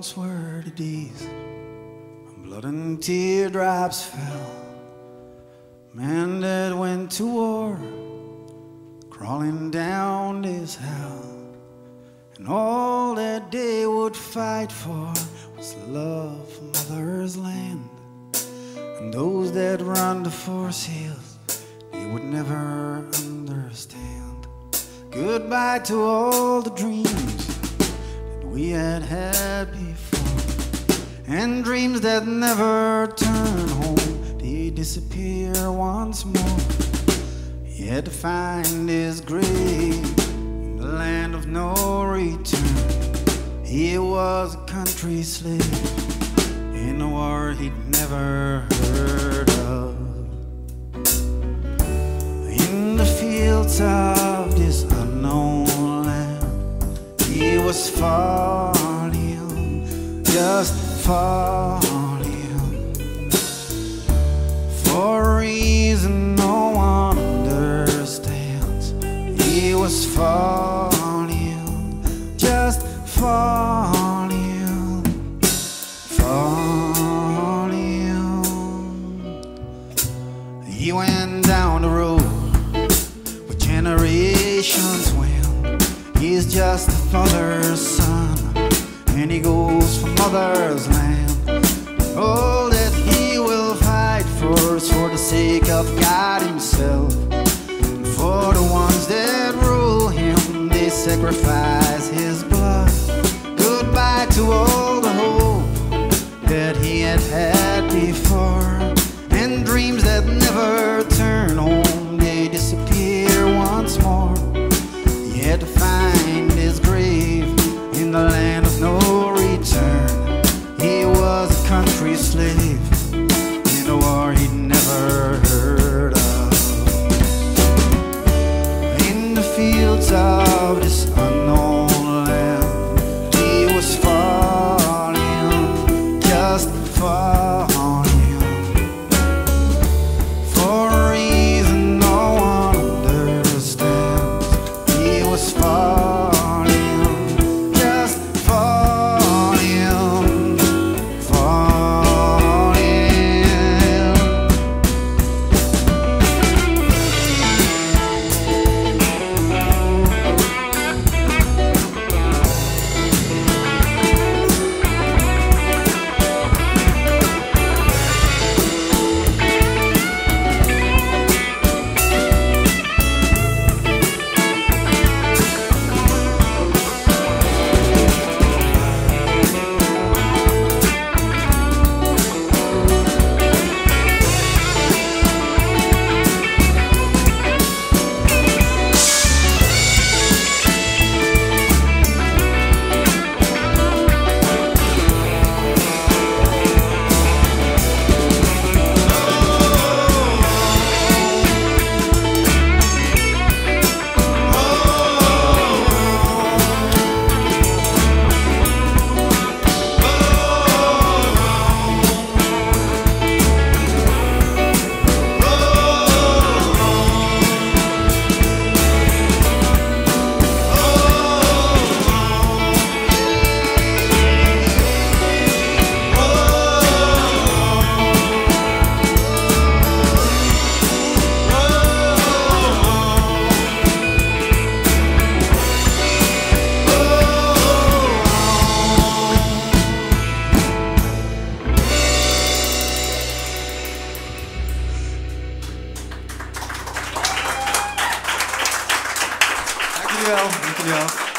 bones were the deeds, and blood and teardrops fell. Man that went to war, crawling down this hell. And all that they would fight for was love for mother's land. And those that run the force hills, they would never understand. Goodbye to all the dreams that we had had before, and dreams that never turn home, they disappear once more. He had to find his grave in the land of no return. He was a country slave in a war he'd never heard of. In the fields of this unknown land, he was falling, just falling, for a reason no one understands. He was falling, just falling, falling. He went down the road where generations went. He's just a father's son, and he goes for mother's land. All that he will fight for is for the sake of God himself. And for the ones that rule him, they sacrifice his blood. Goodbye to all the hope that he had had before, and dreams that never turn home, they disappear once more. He had to find his grave in the land of no return. He was a country slave in a war he'd never heard of. In the fields of this unknown land, he was falling, just falling. Thank you all.